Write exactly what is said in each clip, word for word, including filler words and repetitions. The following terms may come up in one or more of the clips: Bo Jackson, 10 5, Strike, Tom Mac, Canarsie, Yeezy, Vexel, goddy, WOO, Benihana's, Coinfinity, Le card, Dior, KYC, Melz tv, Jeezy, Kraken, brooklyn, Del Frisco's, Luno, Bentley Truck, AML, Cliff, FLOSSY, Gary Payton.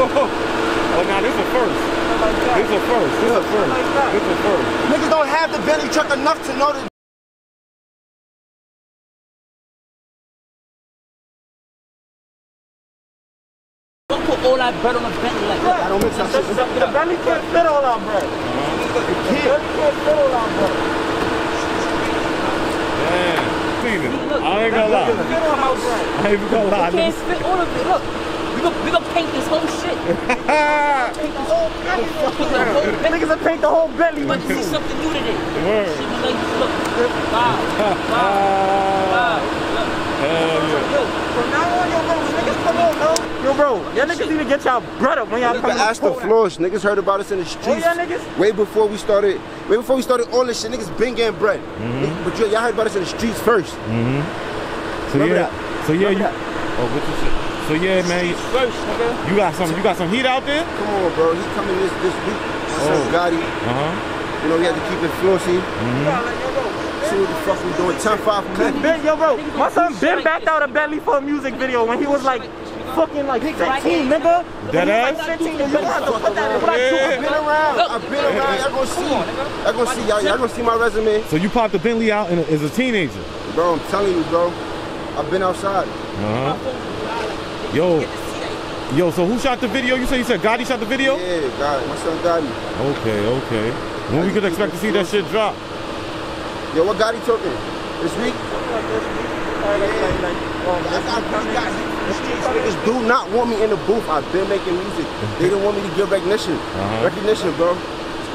Oh, now this is a first. This is a first. This is a first. This is a first. Niggas don't have the Bentley truck enough to know that. Don't put all that bread on a Bentley like that. I don't miss that shit. The Bentley can't fit all our bread. The Bentley can't fit all our bread. Steven, look, I ain't gonna lie. I ain't gonna lie. You can't spit all of it. Look, we gonna, we gonna paint this whole shit. Paint the whole belly. Niggas gonna paint the whole belly. But you see something new today. Word. Shit, like, look, wow, wow, wow. Yo, from now on, yo, bro, niggas come on, bro. Yo, bro, y'all niggas need to get y'all bread up when y'all come. Ask the floors. Niggas heard about us in the streets. Oh, yeah, niggas. Way before we started. Way before we started all this shit, niggas been getting bread. Mm-hmm. But y'all heard about us in the streets first. Mm-hmm. So remember yeah, that. So yeah, you, oh, what you said? So yeah, man, first, nigga. You got some, you got some heat out there. Come on, bro, he coming this this week. Oh, so Goddy. Uh huh. You know we had to keep it flossy. See what the fuck we doing? ten five Ben, yo, bro, my son Ben backed out of Bentley for a music video when he was like fucking like fifteen, nigga. That ass? Like fifteen, nigga. I've been around. I've been around. Y'all gonna see. Y'all gonna see. Y'all gonna see my resume. So you popped the Bentley out in a, as a teenager? Bro, I'm telling you, bro. I've been outside. Uh huh. Yo. Yo, so who shot the video? You said you said Goddy shot the video? Yeah, Goddy. My son Goddy. Okay, okay. When we could expect to see that shit drop? Yo, what Goddy talking? This week? Yeah. Niggas do not want me in the booth. I've been making music. They don't want me to give recognition. Uh-huh. Recognition, bro. It's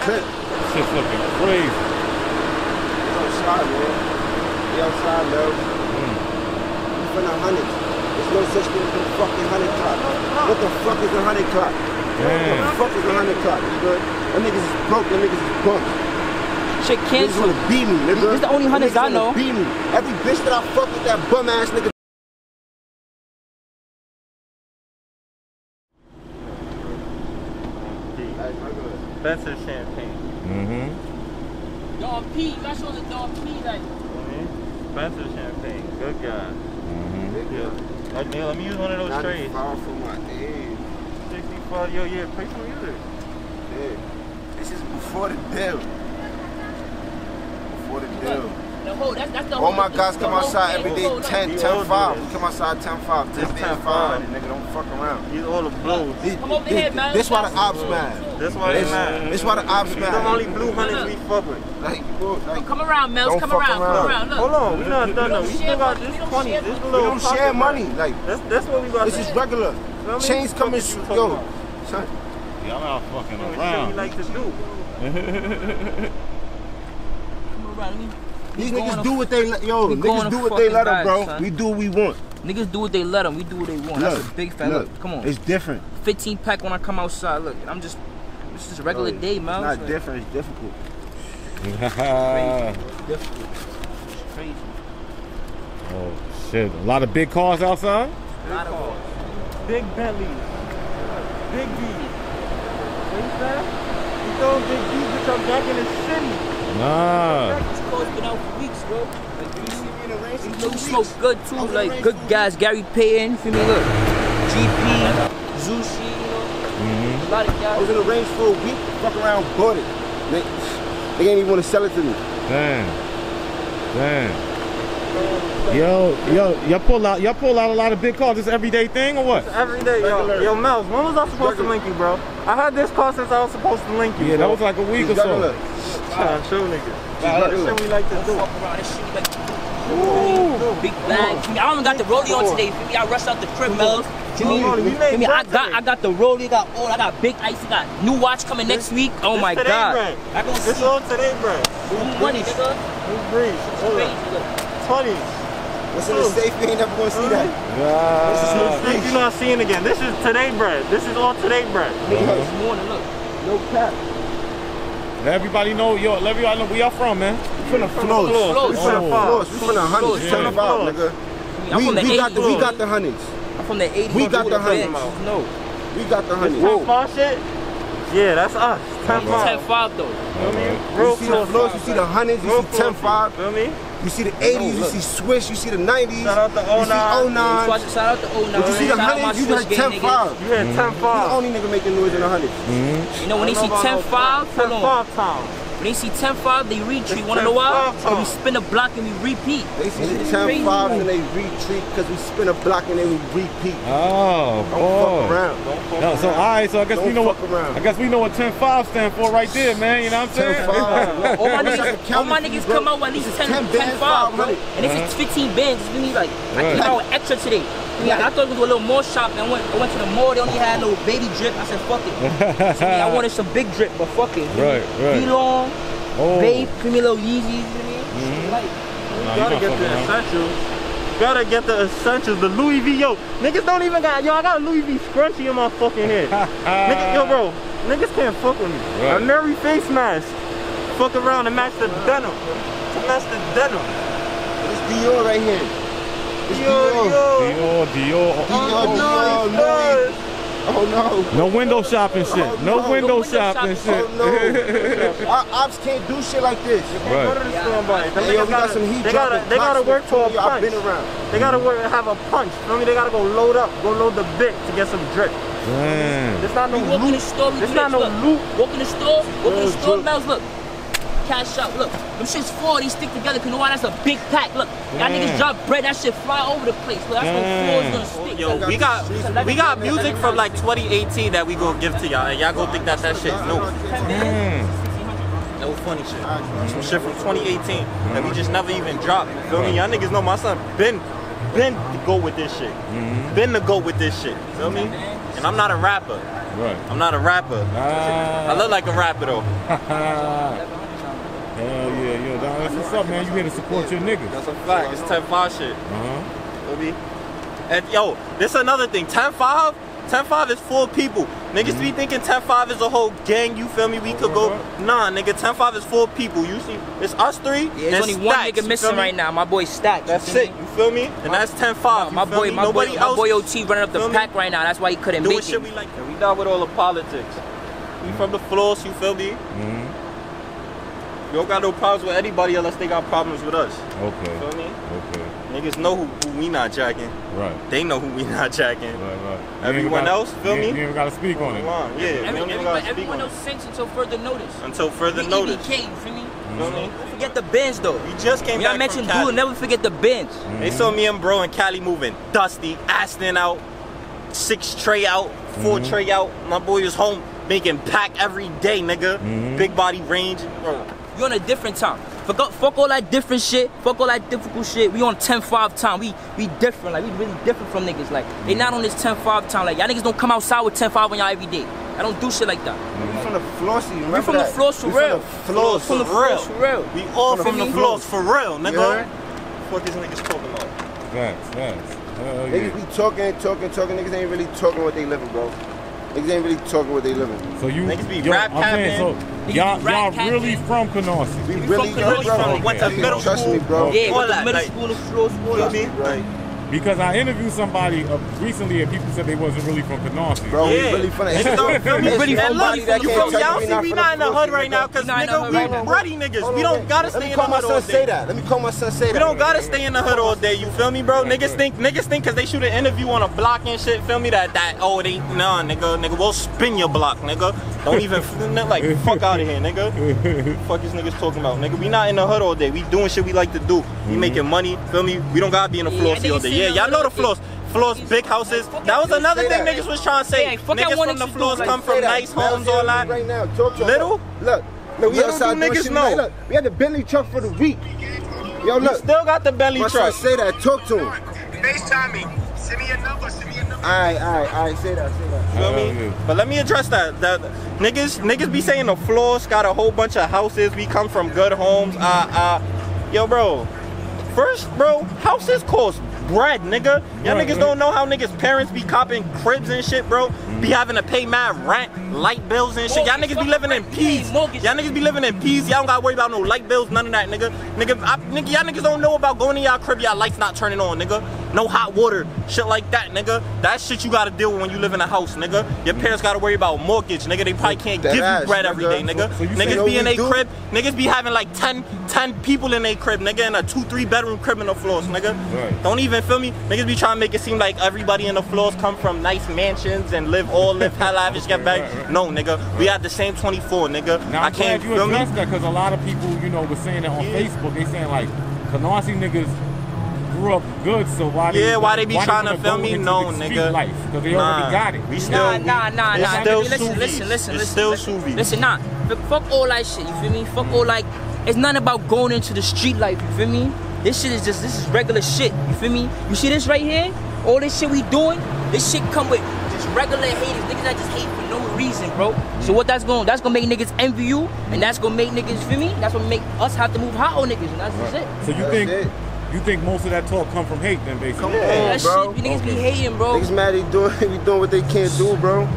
Cliff. Shit's looking crazy. It's outside, man. It's outside, bro. Mm. I'm from the hundred. There's no such thing as a fucking hundred clock. What the fuck is a hundred clock? Damn. What the fuck is a hundred clock? You good? Them niggas is broke. Them niggas is bunk. Shit can't. Niggas wanna beat me, nigga. This is the only hundreds I know. Beat me. Every bitch that I fuck with, that bum ass nigga. That's a champagne. Mm-hmm. Dog P, that's what the dog P like. Mm-hmm. That's a champagne. Good guy. Mm-hmm. Good guy. Let me, let me use one of those trays. Not for my age. sixty-five, yo, yeah, play some music. Yeah. This is before the deal. Before the deal. The whole, that's, that's the whole. All my guys come outside every day, ten, ten five. Come outside ten five. ten five, nigga, don't fuck around. He's all the blows. This why the ops mad. That's why they mad. This why the ops mad. The only blue hunters we fuck with. Like, come around, Melz. Come around. Come around. Hold on, we not done. We still got this funny. This little. We don't share money. Like that's that's what we got. This is regular. Chains coming, yo. Son. Yeah, I'm out fucking around. That's what we like to do. Come around. These niggas do what they let, yo, niggas do what they let them, bro. Son. We do what we want. Niggas do what they let them, we do what they want. Look, that's a big fat, look, look, come on. It's different. fifteen pack when I come outside, look, I'm just, this is a regular yo, day, man. It's not different, it's difficult. It's crazy, it's difficult. It's crazy. Oh, shit. A lot of big cars outside? Big a lot of cars. Big Bentleys. Big B's. What you saying? You throwing Big B's with your back in the city. Nah. This car's been out for weeks, bro. Like, you see me in the race? You know, smoke good too. Like, good guys, Gary Payton, feel me? Look, G P, Zushi, you know. Mm-hmm. A lot of guys. I was in the range for a week, fuck around, bought it. They, they didn't even want to sell it to me. Damn. Damn. Yo, yo, y'all pull out, y'all pull out a lot of big cars. This an everyday thing or what? It's everyday, yo. Yo, Melz, when was I supposed to link you, bro? I had this car since I was supposed to link you. Yeah, bro. That was like a week or so. Trying to show niggas. That's what we like to do. Fuck around, that shit we like to do. Big bang. I only got the rollie on today. I rushed out the crib, Melz. I got, I got the rollie, got old, I got big ice, I got new watch coming next week. Oh my god. This all today, bro. twenties, nigga. New breeze. twenties. What's in the safe? We ain't never gonna see that. This is you're not seeing again. This is today, bread. This is all today, bread. This morning, look. No cap. Let everybody know, yo, let everybody know where y'all from, man. We from the floors. We from the floors. We from the hundreds. Turn about, nigga. We, we, got the, we got the hundreds. I'm from the eighties. We got the hundreds. No. We got the hundreds. ten five shit? Yeah, that's us. ten five. ten five, though. You see the floors, you see the hundreds, you see ten five. Feel me? You see the eighties, you see Swish, you see the nineties. Shout out to oh nine. You see oh nine. Shout out to oh nine. But you see the hundreds, you heard ten five. You heard ten five. He's the only nigga making noise in the hundreds. You know when they see ten five, hold on. ten five. When they see ten five, they retreat. Wanna know why? So we spin a block and we repeat. They see ten five and they retreat because we spin a block and they repeat. Oh, don't boy. Fuck around. Don't fuck no, around. So all right, so I guess don't we know what around. I guess we know what ten five stand for right there, man. You know what I'm saying? ten five. All my niggas, all my niggas come out with at least ten, ten, ten five, bro. And if it's fifteen bands, we need like right. I came out with extra today. Yeah, I thought we do a little more shopping. I went, I went to the mall. They only had a little baby drip. I said, fuck it. So, yeah, I wanted some big drip, but fuck it. Right, right. Elon, oh. Babe, give me little Yeezys. You mm-hmm. like, you nah, gotta you get the around. Essentials. You gotta get the essentials. The Louis V. Yo, niggas don't even got. Yo, I got a Louis V. scrunchie in my fucking head. Niggas, yo, bro, niggas can't fuck with me. Right. A Mary face mask. Fuck around and match the denim. To match the denim. It's Dior right here. Dior, Dior, Dior, Dior. Dior, oh, Dior, Dior. Oh no. No window shopping shit. Oh, no. No window, window shopping shit. Oh, no. Our ops can't do shit like this. You can't right. go to the store and buy it. They gotta, they gotta, they gotta work to a punch. I've been around. They gotta work and have a punch. Feel me? They gotta go load up, go load the bit to get some drip. Damn. There's not no loot. Walk in the store, there's not no loot. Walk in the store, walk in the store, Melz, look. Cash out, look, them shit's four, they stick together, cause you know why? That's a big pack, look. Y'all niggas drop bread, that shit fly over the place, look, that's when four's gonna stick. Yo, we got, we got music from like twenty eighteen that we gonna give to y'all, and y'all gonna think that that shit's new. That was funny shit. Some shit from twenty eighteen that we just never even dropped, you feel me? Y'all niggas know my son, been, been to go with this shit. Been to go with this shit, you feel me? And I'm not a rapper. Right. I'm not a rapper. I look like a rapper though. Hell yeah, yo, that's what's up, man. You here to support your niggas. That's a fact. It's ten five shit. Uh-huh. And yo, this is another thing. ten five? ten five is four people. Niggas be thinking ten five is a whole gang, you feel me? We could go. Nah, nigga, ten five is four people. You see, it's us three. Yeah, there's only one nigga missing right now. My boy Stack. That's it, you feel me? And that's ten five. My boy, my boy, my boy O T running up the pack right now. That's why he couldn't make it. Doing shit we like. We not with all the politics. We from the floors, you feel me? You don't got no problems with anybody unless they got problems with us. Okay. You feel me? Okay. Niggas know who, who we not jacking. Right. They know who we not jacking. Right, right. Everyone gotta, else, feel you me? You ain't got to speak on it. On. Yeah. Every, every, everyone, everyone else sinks until further notice. Until further we, notice. We came, feel me? Mm-hmm. Feel me? Don't forget the bins though. We just came when back I mentioned from Cali. Dude, never forget the bins. Mm-hmm. They saw me and bro and Cali moving. Dusty, Aston out, six tray out, four mm-hmm. tray out. My boy was home making pack every day, nigga. Mm-hmm. Big body range, bro. You're on a different time. Fuck, fuck all that different shit. Fuck all that difficult shit. We on ten five time. We we different. Like we really different from niggas. Like they not on this ten five time. Like y'all niggas don't come outside with ten five on y'all every day. I don't do shit like that. We from the Flossy. We from the Floss for real. Floss for real. We all from the Floss for real, nigga. Fuck these niggas talking about. Thanks, thanks. Niggas be talking, talking, talking. Niggas ain't really talking what they living, bro. Niggas ain't really talking what they living. So you niggas be yo, rap capping. So y'all really from Canarsie. We, we really from Canarsie. From, from went to middle school. Trust me, bro. Yeah, all that, middle like, school of floor school. Trust me, right. Because I interviewed somebody uh, recently and people said they wasn't really from Canarsie. Bro, yeah. We really from that. We really from that. You from Canarsie? We not in the hood right now because nigga, we ready niggas. We don't gotta stay in the hood all day. Let me call my son say that. We don't gotta stay in the hood all day. You feel me, bro? Niggas think, niggas think because they shoot an interview on a block and shit. Feel me? That that oh they nah nigga nigga we'll spin your block nigga. Don't even like fuck out of here nigga. Fuck these niggas talking about nigga. We not in the hood all day. We doing shit we like to do. We making money. Feel me? We don't gotta be in the floor all day. Yeah, y'all know the floors. Floors, big houses. That was another thing niggas was trying to say. Niggas from the floors come from nice homes or lot. Little? Look, we outside niggas know. We had the Bentley truck for the week. Yo, look. Still got the Bentley truck. Say that. Talk to him. FaceTime me. Send me a number. Send me a number. All right, all right, all right. Say that. Say that. You know what I mean? But let me address that. That niggas, niggas be saying the floors got a whole bunch of houses. We come from good homes. Uh, uh. Yo, bro. First, bro, houses cost bread, nigga. Y'all right, niggas right. don't know how niggas' parents be copping cribs and shit, bro. Mm. Be having to pay mad rent, light bills and shit. Y'all niggas be living in peace. Y'all niggas be living in peace. Y'all don't gotta worry about no light bills, none of that, nigga. Nigga, I, nigga y'all niggas don't know about going to y'all crib, y'all lights not turning on, nigga. No hot water, shit like that, nigga. That shit you gotta deal with when you live in a house, nigga. Your parents gotta worry about mortgage, nigga. They probably can't that give ass, you bread nigga. every day, nigga. So niggas be in a crib. Niggas be having like ten, ten people in a crib, nigga, in a two, three bedroom crib in the floors, nigga. Right. Don't even feel me. Niggas be trying to make it seem like everybody in the floors come from nice mansions and live all live high lavish, get back. Right, right. No, nigga, right. we had the same twenty-four, nigga. Now, I I'm can't glad you address that because a lot of people, you know, were saying that on yeah. Facebook. They saying like, Canarsie niggas grew up good, so why they, yeah, why they be why trying they to film me? No, nigga. Life, cause they nah. already got it. We still, nah, nah, nah, nah. Still listen, listen, listen, it's listen. Still listen, listen, nah. Fuck all that shit. You feel me? Fuck all like. It's nothing about going into the street life. You feel me? This shit is just this is regular shit. You feel me? You see this right here? All this shit we doing. This shit come with just regular haters. Niggas that just hate for no reason, bro. So what that's going? That's gonna make niggas envy you, and that's gonna make niggas feel me. That's gonna make us have to move hot on niggas, and that's just right. it. So you that's think? It. You think most of that talk come from hate then, basically? Come on, yeah, that bro. Shit, you niggas okay. be hating, bro. Niggas mad they doing, they doing what they can't do, bro. Right.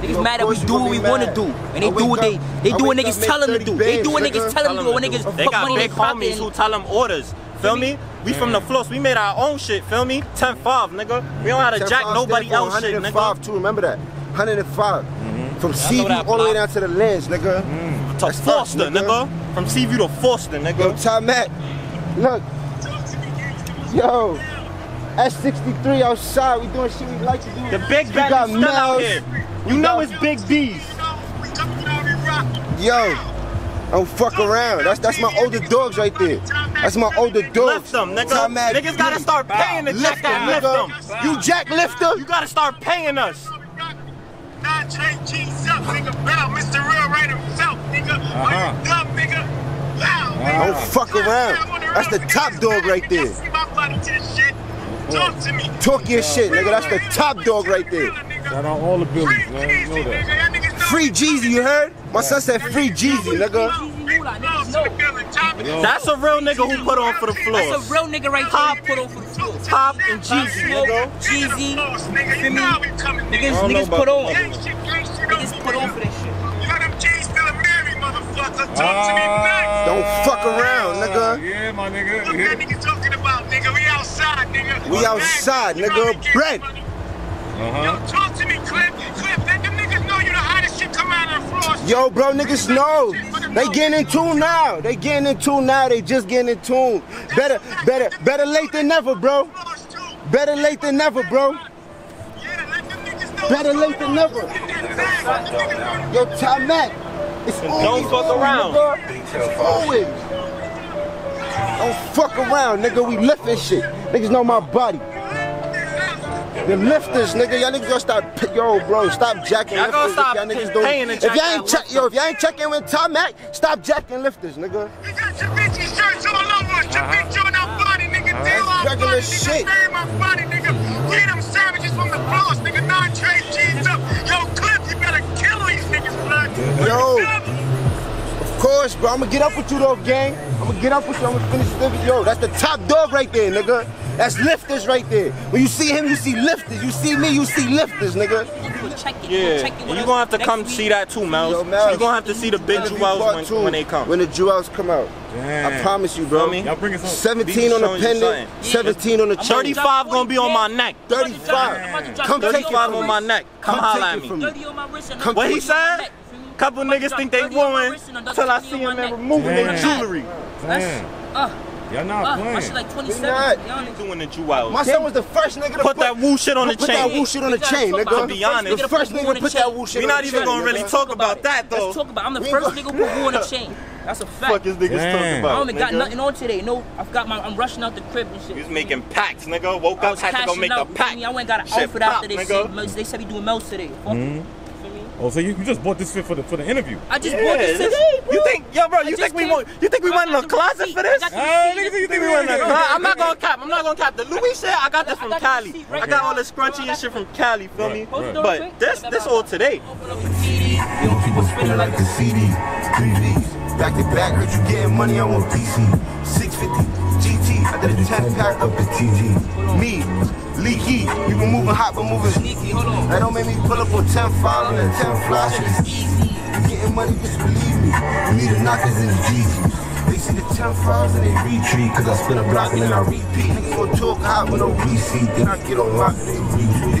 Niggas you know, mad that we do what we want to do. And they do what they, they do what niggas tell them to do. They do what niggas tell them to do. When niggas they got big homies who tell them orders. Feel me? We from the floss. We made our own shit, feel me? ten five, nigga. We don't have to jack nobody else shit, nigga. one oh five, too, remember that. one oh five. From Seaview all the way down to the lands, nigga. To Foster, nigga. From Seaview to Foster, nigga. Yo, Tom Mac. Look. Yo, S sixty-three outside, we doing shit we like to do. The big bad got still Melz out here. You know it's Big B's. Yo, don't fuck around. That's that's my older dogs right there. That's my older dogs. Lift them, nigga. Niggas gotta start paying to jack that. Lift them. You jack lifter? You gotta start paying us. Not J G's up, nigga. Bow, Mister Real right himself, nigga. Are you dumb, nigga? Loud, nigga. Don't fuck around. That's the top dog right there. Talk to me. Talk your shit, nigga. That's the top dog right there. Shout out all the buildings, man. Free Jeezy, you heard? My son said free Jeezy, nigga. That's a real nigga who put on for the floor. That's a real nigga right there. Put on for the floor. Pop and Jeezy, nigga. Jeezy, you niggas, niggas put on. Niggas put on for this shit. Uh, Don't fuck around, nigga. Yeah, my nigga. What that nigga talking about, nigga? We outside, nigga. We outside, nigga. Bread. Uh-huh. Yo, talk to me, Cliff. Cliff, let them niggas know you the hottest shit come out of the floor. Yo, bro, niggas know. They getting in tune now. They getting in tune now. They just getting in tune. Better, better, better late than never, bro. Better late than never, bro. Better late than never. Yo, Tom Mac. It's don't fuck old, around. It's always. Don't fuck around, nigga. We lifting shit. Niggas know my body. The lifters, nigga. Y'all niggas gonna start. Yo, bro, stop jacking lifters. Gonna stop if y'all niggas don't. If y'all ain't check, yo, if y'all ain't checking with Tom Mac, stop jacking lifters, nigga. You got Chavichi shirts all over us. Chavichi on our body, nigga. Deal on our body, shit. Nigga. Name our body, nigga. Get them savages from the floors, nigga. Nine trade jeans up. Yo, Cliff, you better kill these niggas, blood. Yo. Of course, bro. I'ma get up with you though, gang. I'ma get up with you. I'ma finish the video. Yo, that's the top dog right there, nigga. That's lifters right there. When you see him, you see lifters. You see me, you see lifters, nigga. Yeah, you're gonna have to come see that too, Melz. Yo, Melz. You're gonna have to see the big jewels when, when they come. When the jewels come out. Damn. I promise you, bro. You know me? seventeen on the pendant, seventeen on the chain. thirty-five gonna be on my neck. thirty-five. Come take it on my neck. Come holler at me. What he said? Couple niggas think they won until I see them and removing their jewelry. Damn. Y'all not uh, playing. My shit like twenty-seven. Y'all ain't doing the jewels. My son was the first nigga to put, put that woo shit on the put chain. Put that woo shit on the chain, nigga. To be honest, the first nigga to put that woo shit on the chain. We not even gonna really talk about that though. Let's talk about. I'm the first nigga to put woo on the chain. That's a fact. Fuck is niggas talking about? I only got nothing on today. No, I've got my. I'm rushing out the crib and shit. He's making packs, nigga. Woke up, had to go make a pack. I went got an outfit after they said they said we doing Melz today. Oh, so you, you just bought this fit for the for the interview? I just yeah, bought this fit. Hey, you think, yo, bro? You think, want, you think we? You think we went in a closet for this? Hey, niggas, you think we went in a closet? I'm not gonna cap. I'm not gonna cap. The Louis shit, I got this from Cali. I got all the scrunchy and shit from Cali. Feel me? But this, this all today. People spinning like a C D. Back to back, heard you getting money. I want P C six fifty G T. out of the ten pack up the T G. Me, Leaky, we been moving hot but moving sneaky. Hold on. That don't make me pull up on ten five and ten fly. Shit is easy. You getting money, just believe me. Me the knockers in the G's. They see the ten fives and they retreat, cause I spin a block and then I repeat. Niggas gon' talk hot with no receipt, then I get on lock and they retweet.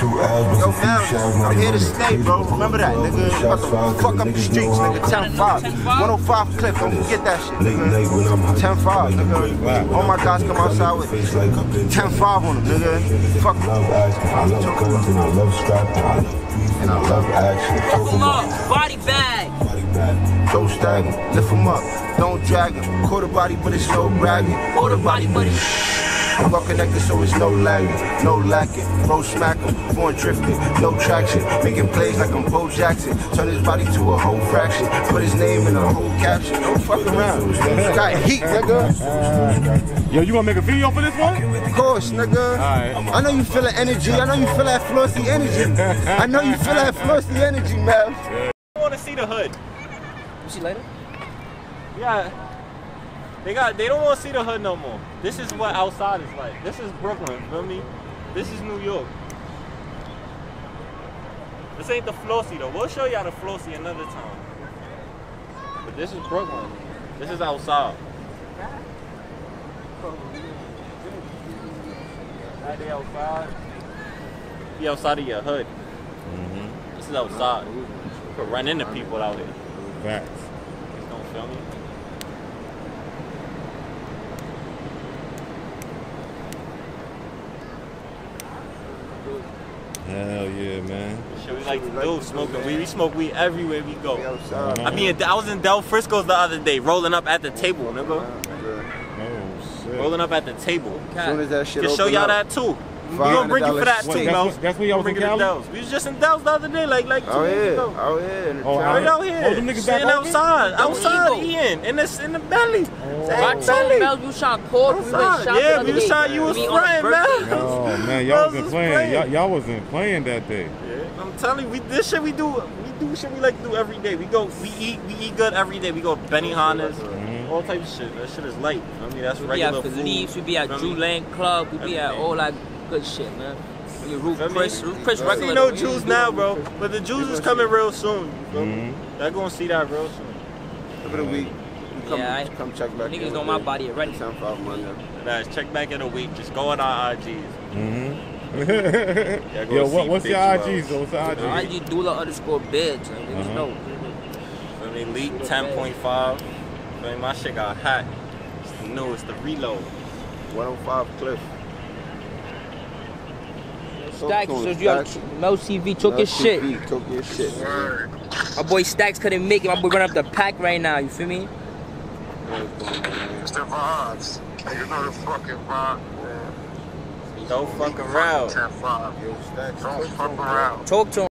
Yo, man, I'm here to stay, bro. Remember that, nigga. Fuck up the streets, nigga. ten five. one oh five Cliff, I'm gonna get that shit, nigga. ten five, nigga. All my guys come outside with ten five on them, nigga. Fuck them. I love guns and I love strapping. And I love action. Talk about body bag. Don't stagger, lift him up, don't drag him. Quarter body, but it's no bragging. Quarter body, but it's I'm well connected, so it's no lagging, no lacking. Bro smack him, born drifting, no traction. Making plays like I'm Bo Jackson. Turn his body to a whole fraction. Put his name in a whole caption. Don't fuck around. Got heat, nigga. Yo, you gonna make a video for this one? Of course, nigga. Right. I know you feel that energy. I know you feel that flossy energy. I know you feel that flossy energy, man. I wanna see the hood. See later? Yeah. They got they don't want to see the hood no more. This is what outside is like. This is Brooklyn, feel me? This is New York. This ain't the Flossy though. We'll show y'all the Flossy another time. But this is Brooklyn. This is outside. Right there outside. You outside of your hood. Mm-hmm. This is outside. You could run into people out here. Facts. Please don't show me. Hell yeah, man. Shit, we like to do smoking weed. We smoke weed everywhere we go. I mean, I was in Del Frisco's the other day, rolling up at the table, nigga. Oh shit. Rolling up at the table. As soon as that shit open up. Can show y'all that too. We gonna bring you for that too, Melz. That's where y'all was in Cali? We was just in Dallas the other day, like like two years ago. Oh yeah, oh yeah. Right out here, sitting outside, outside eating, in the in the belly. I told Melz, you shot cold, we was shot. Yeah, we was shot. You was playing, Melz. Oh man, y'all wasn't playing. Y'all wasn't playing that day. Yeah, I'm telling you, we this shit we do, we do shit we like to do every day. We go, we eat, we eat good every day. We go Benihana's. All type of shit. That shit is light. I mean, that's regular food. We be at Felice, we be at Drew Lane Club, we be at all that. Good shit, man. You Roof Chris, Roof Chris I see no Jews now, bro. But the Jews is coming real soon. Mm-hmm. They're gonna see that real soon. Over the week. Come, yeah, I, come check back. Niggas know my body already. Nice. Check back in a week. Just go on our I Gs. Mm-hmm. yeah, go Yo, what, what's, your I Gs, though? What's your I Gs? What's your I G? I G doula underscore bids. Niggas uh-huh. know. I mean, leak ten point five. I mean, my shit got hot. It's the newest, the reload. one oh five Cliff. Stacks, so you got Melz T V took his shit. Took his shit. My boy Stacks couldn't make it. My boy running up the pack right now. You feel me? It's the vibes. You know the fucking vibe, man. Don't fuck around. Don't fuck around. Talk to him.